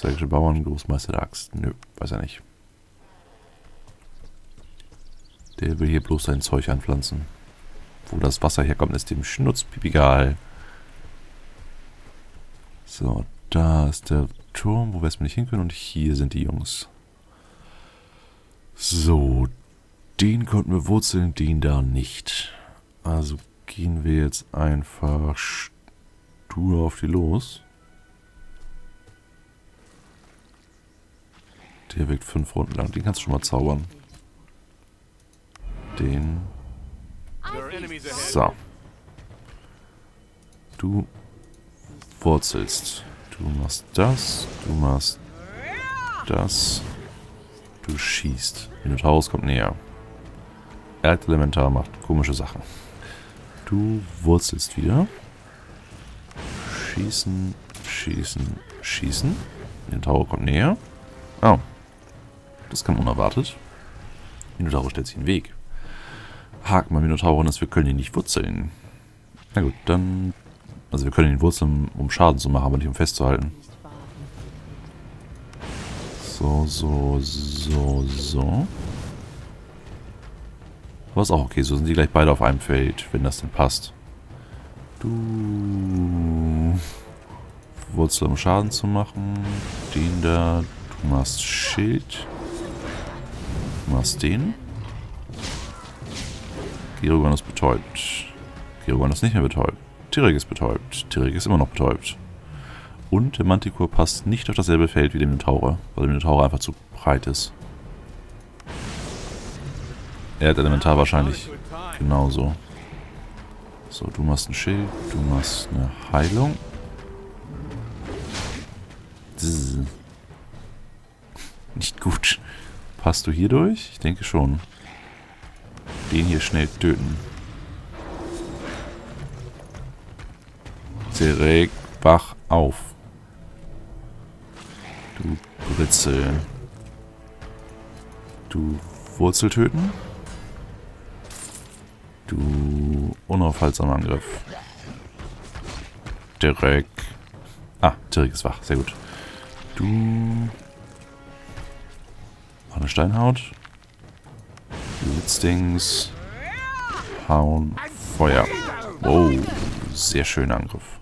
Zwergische Bauern, Großmeister der Axt. Nö, weiß er nicht. Der will hier bloß sein Zeug anpflanzen. Wo das Wasser herkommt, ist dem Schnutzpiep egal. So, da ist der Turm, wo wir erstmal nicht hin können. Und hier sind die Jungs. So, den konnten wir wurzeln, den da nicht. Also gehen wir jetzt einfach stur auf die los. Der wirkt 5 Runden lang. Den kannst du schon mal zaubern. Den. So. Du wurzelst. Du machst das. Du machst das. Du schießt. Minotaurus kommt näher. Erdelementar macht komische Sachen. Du wurzelst wieder. Schießen, schießen, schießen. Minotaurus kommt näher. Oh. Das kam unerwartet. Minotaurus stellt sich in den Weg. Haken bei Minotauren ist, wir können ihn nicht wurzeln. Na gut, dann... Also wir können ihn wurzeln, um Schaden zu machen, aber nicht um festzuhalten. So, so, so, so. Aber ist auch okay, so sind die gleich beide auf einem Feld, wenn das denn passt. Du... Wurzel, um Schaden zu machen. Den da... Du machst Schild. Du machst den. Gerugon ist betäubt. Gerugon ist nicht mehr betäubt. Tirek ist betäubt. Tirek ist immer noch betäubt. Und der Mantikor passt nicht auf dasselbe Feld wie der Minotaure, weil der Minotaure einfach zu breit ist. Er hat Elementar wahrscheinlich genauso. So, du machst ein Schild. Du machst eine Heilung. Zzz. Nicht gut. Passt du hier durch? Ich denke schon. Den hier schnell töten. Tirek, wach auf. Du Britzel. Du Wurzel töten. Du unaufhaltsamer Angriff. Tirek. Ah, Tirek ist wach. Sehr gut. Du... Eine Steinhaut. Blitzdings. Hauen. Feuer. Wow. Sehr schöner Angriff.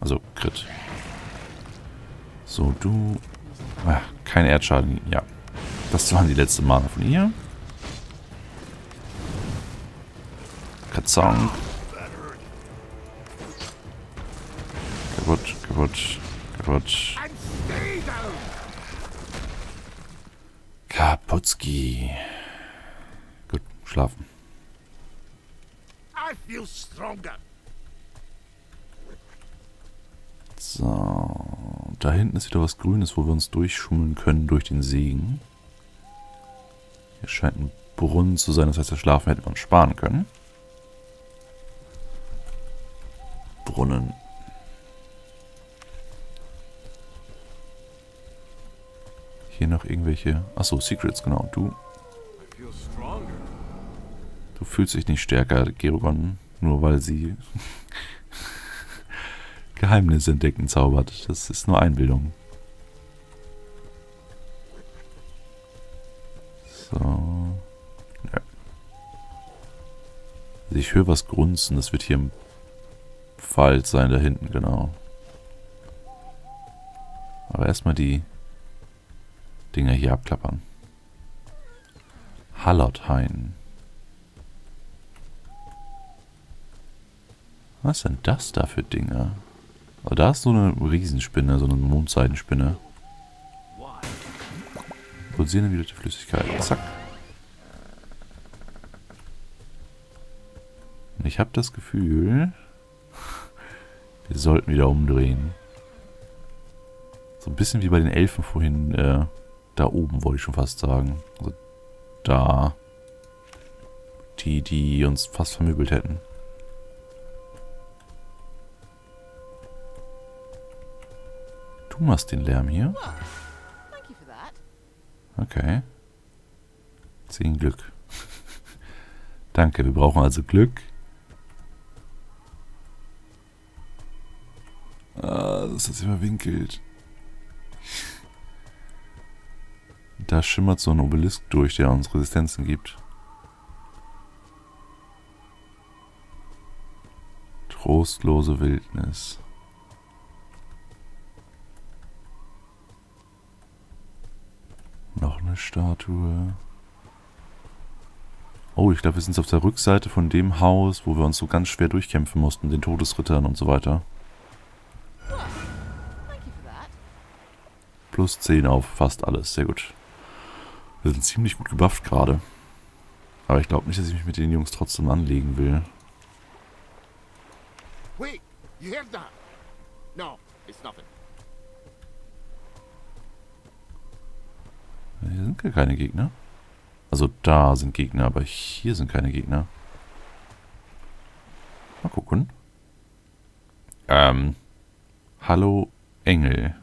Also, Crit. So, du. Ach, kein Erdschaden. Ja. Das waren die letzten Mana von ihr. Katzang. Kaputt, kaputt, kaputt. Kaputzki. Gut, schlafen. So, da hinten ist wieder was Grünes, wo wir uns durchschummeln können durch den Segen. Hier scheint ein Brunnen zu sein, das heißt, das Schlafen hätte man sparen können. Brunnen. Hier noch irgendwelche... Achso, Secrets, genau. Du fühlst dich nicht stärker, Gerugon, nur weil sie Geheimnisse entdecken zaubert. Das ist nur Einbildung. So. Ja. Also ich höre was grunzen. Das wird hier im Wald sein, da hinten, genau. Aber erstmal die... Dinger hier abklappern. Hallerthain. Was sind das da für Dinger? Oh, da ist so eine Riesenspinne, so eine Mondseidenspinne. Produzieren wieder die Flüssigkeit. Zack. Und ich habe das Gefühl, wir sollten wieder umdrehen. So ein bisschen wie bei den Elfen vorhin, da oben wollte ich schon fast sagen. Also da. Die uns fast vermöbelt hätten. Du machst den Lärm hier. Okay. 10 Glück. Danke, wir brauchen also Glück. Ah, das hat sich verwinkelt. Da schimmert so ein Obelisk durch, der uns Resistenzen gibt. Trostlose Wildnis. Noch eine Statue. Oh, ich glaube, wir sind jetzt auf der Rückseite von dem Haus, wo wir uns so ganz schwer durchkämpfen mussten, den Todesrittern und so weiter. Plus 10 auf fast alles, sehr gut. Wir sind ziemlich gut gebufft gerade. Aber ich glaube nicht, dass ich mich mit den Jungs trotzdem anlegen will. Wait, you heard that? No, it's nothing. Hier sind gar keine Gegner. Also da sind Gegner, aber hier sind keine Gegner. Mal gucken. Hallo Engel.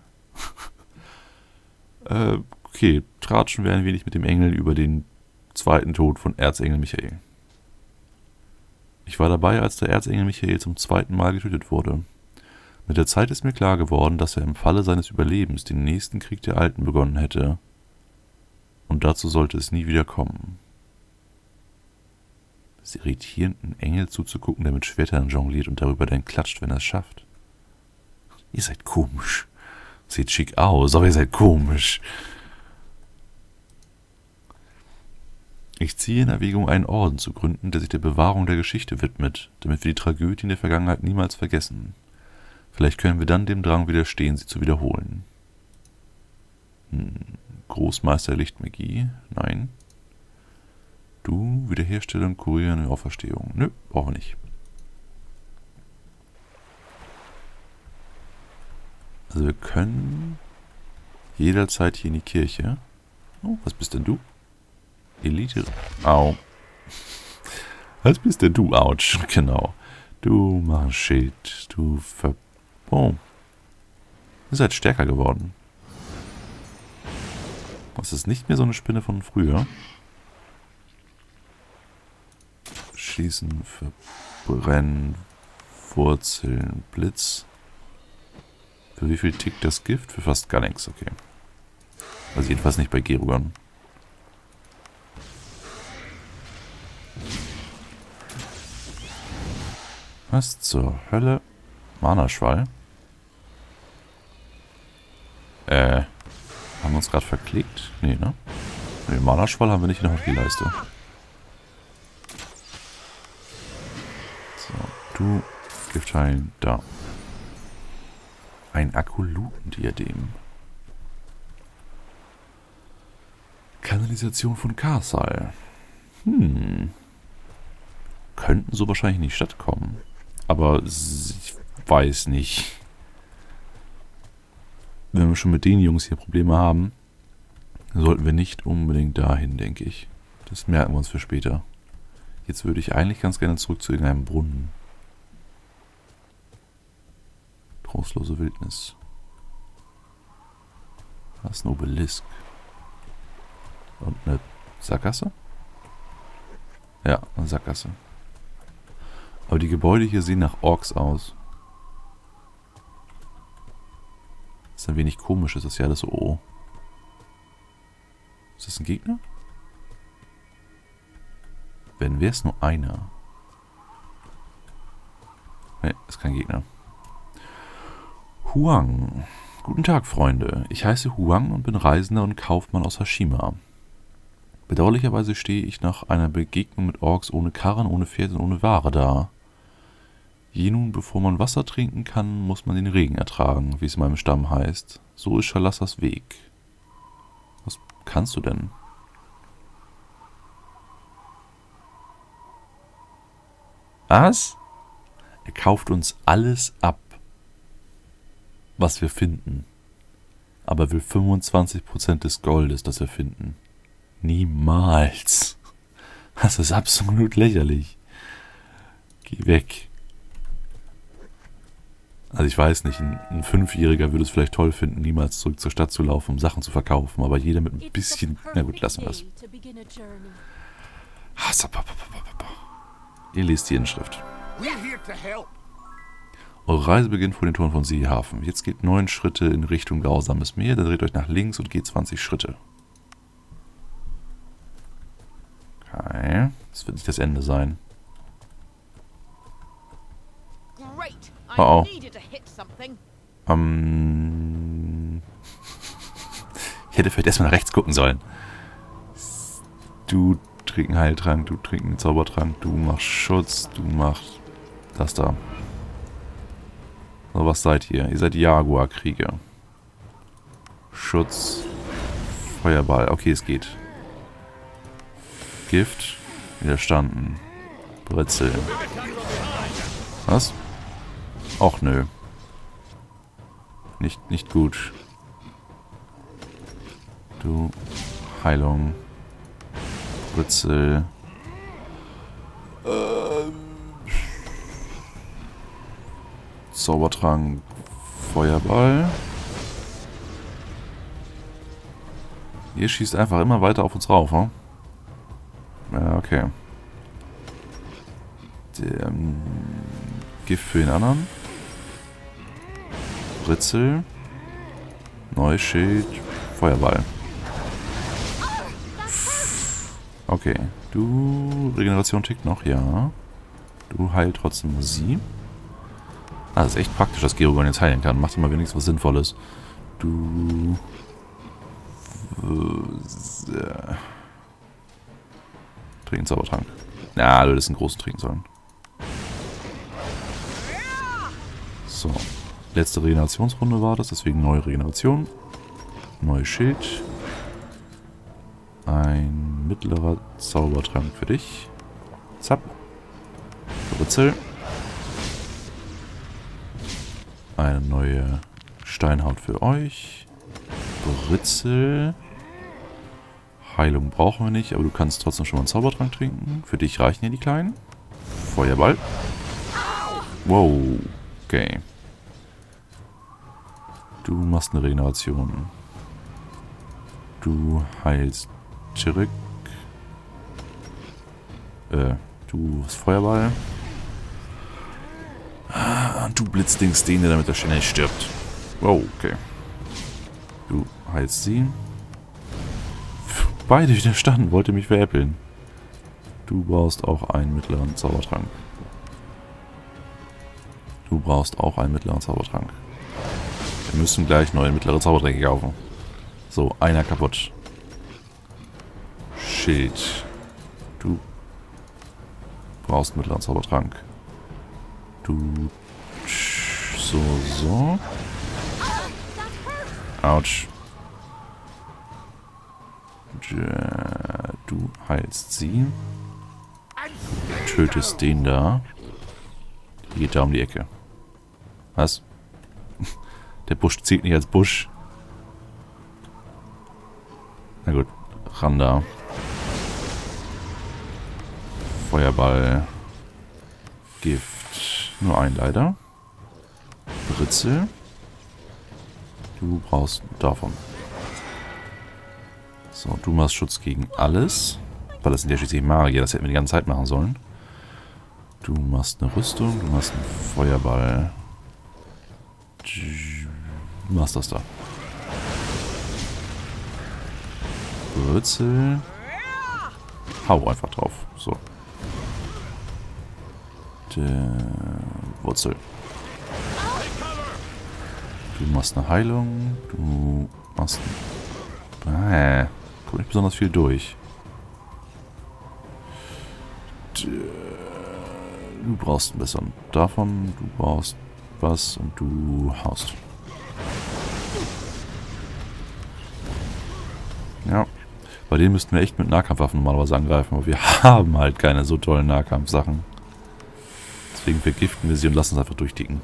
Okay, tratschen wir ein wenig mit dem Engel über den zweiten Tod von Erzengel Michael. Ich war dabei, als der Erzengel Michael zum zweiten Mal getötet wurde. Mit der Zeit ist mir klar geworden, dass er im Falle seines Überlebens den nächsten Krieg der Alten begonnen hätte. Und dazu sollte es nie wieder kommen. Es ist irritierend, einen Engel zuzugucken, der mit Schwertern jongliert und darüber dann klatscht, wenn er es schafft. Ihr seid komisch. Sieht schick aus, aber ihr seid komisch. Ich ziehe in Erwägung, einen Orden zu gründen, der sich der Bewahrung der Geschichte widmet, damit wir die Tragödien der Vergangenheit niemals vergessen. Vielleicht können wir dann dem Drang widerstehen, sie zu wiederholen. Großmeister Lichtmagie? Nein. Du, Wiederherstellung, Kurieren und Auferstehung. Nö, brauchen wir nicht. Also wir können jederzeit hier in die Kirche. Oh, was bist denn du? Elite. Au. Was bist denn du? Autsch. Genau. Du machst ein Schild. Du ver... Oh. Ihr seid stärker geworden. Das ist nicht mehr so eine Spinne von früher. Schießen, verbrennen, Wurzeln, Blitz. Für wie viel tickt das Gift? Für fast gar nichts, okay. Also jedenfalls nicht bei Gerugon. Was zur Hölle? Manaschwall? Haben wir uns gerade verklickt? Nee, ne? Den Manaschwall haben wir nicht in der Hockeyleiste. So, du, Gift heilen, da. Ein Akkolutendiadem. Kanalisation von Karthal. Könnten so wahrscheinlich in die Stadt kommen. Aber ich weiß nicht. Wenn wir schon mit den Jungs hier Probleme haben, sollten wir nicht unbedingt dahin, denke ich. Das merken wir uns für später. Jetzt würde ich eigentlich ganz gerne zurück zu irgendeinem Brunnen. Trostlose Wildnis. Das ist ein Obelisk. Und eine Sackgasse? Ja, eine Sackgasse. Aber die Gebäude hier sehen nach Orks aus. Das ist ein wenig komisch, ist das ja alles so. Oh. Ist das ein Gegner? Wenn wäre es nur einer. Ne, ist kein Gegner. Huang. Guten Tag, Freunde. Ich heiße Huang und bin Reisender und Kaufmann aus Hashima. Bedauerlicherweise stehe ich nach einer Begegnung mit Orks ohne Karren, ohne Pferd und ohne Ware da. Je nun, bevor man Wasser trinken kann, muss man den Regen ertragen, wie es in meinem Stamm heißt. So ist Schalassas Weg. Was kannst du denn? Was? Er kauft uns alles ab, was wir finden. Aber will 25% des Goldes, das wir finden. Niemals. Das ist absolut lächerlich. Geh weg. Also ich weiß nicht, ein Fünfjähriger würde es vielleicht toll finden, niemals zurück zur Stadt zu laufen, um Sachen zu verkaufen. Aber jeder mit ein bisschen... Na gut, lassen wir das. Ihr lest die Inschrift. Eure Reise beginnt vor den Toren von Seehafen. Jetzt geht 9 Schritte in Richtung grausames Meer, dann dreht euch nach links und geht 20 Schritte. Okay. Das wird nicht das Ende sein. Oh oh. Ich hätte vielleicht erstmal nach rechts gucken sollen. Du trägst einen Heiltrank, du trägst einen Zaubertrank, du machst Schutz, du machst das da. So, was seid ihr? Ihr seid Jaguar-Krieger. Schutz. Feuerball. Okay, es geht. Gift. Widerstanden. Britzel. Was? Och nö. Nicht gut. Du. Heilung. Britzel. Zaubertrank. Feuerball. Ihr schießt einfach immer weiter auf uns rauf, hm? Ja, okay. Gift für den anderen. Britzel. Neuschild. Feuerball. Okay. Du. Regeneration tickt noch, ja. Du heilt trotzdem sie. Ah, das ist echt praktisch, dass Gerugon jetzt heilen kann. Macht immer wenigstens was Sinnvolles. Du. Trinken Zaubertrank. Na, du hättest einen großen trinken sollen. So. Letzte Regenerationsrunde war das, deswegen neue Regeneration. Neues Schild. Ein mittlerer Zaubertrank für dich. Zap. Britzel. Eine neue Steinhaut für euch. Britzel. Heilung brauchen wir nicht, aber du kannst trotzdem schon mal einen Zaubertrank trinken. Für dich reichen hier die kleinen. Feuerball. Wow. Okay. Du machst eine Regeneration. Du heilst Tirek. Du hast Feuerball. Und du blitzdings den, der damit er schnell stirbt. Wow, okay. Du heilst sie. Beide widerstanden, wollte mich veräppeln. Du brauchst auch einen mittleren Zaubertrank. Du brauchst auch einen mittleren Zaubertrank. Wir müssen gleich neue mittlere Zaubertränke kaufen. So, einer kaputt. Schild. Du brauchst einen mittleren Zaubertrank. Du. So. Autsch. Du heilst sie. Du tötest den da. Die geht da um die Ecke. Was? Der Busch zählt nicht als Busch. Na gut. Ran da. Feuerball. Gift. Nur ein leider. Britzel. Du brauchst davon. So, du machst Schutz gegen alles. Weil das sind ja schließlich Magier, das hätten wir die ganze Zeit machen sollen. Du machst eine Rüstung, du machst einen Feuerball. Du machst das da. Britzel. Hau einfach drauf. So. Der Wurzel. Du machst eine Heilung. Du machst... Kommt nicht besonders viel durch. Du brauchst einen besseren davon. Du brauchst was und du haust. Ja. Bei denen müssten wir echt mit Nahkampfwaffen normalerweise angreifen, aber wir haben halt keine so tollen Nahkampfsachen. Deswegen vergiften wir sie und lassen es einfach durchticken.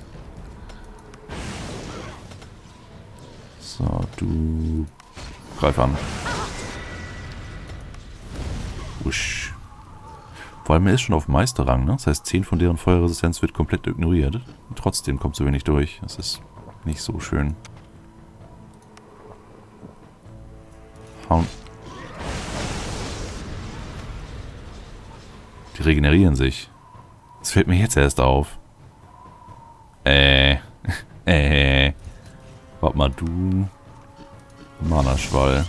So, du... Greif an. Usch. Vor allem, er ist schon auf Meisterrang, ne? Das heißt, 10 von deren Feuerresistenz wird komplett ignoriert. Und trotzdem kommt so wenig durch. Das ist nicht so schön. Hauen. Die regenerieren sich. Das fällt mir jetzt erst auf. Warte mal, du... Manaschwall.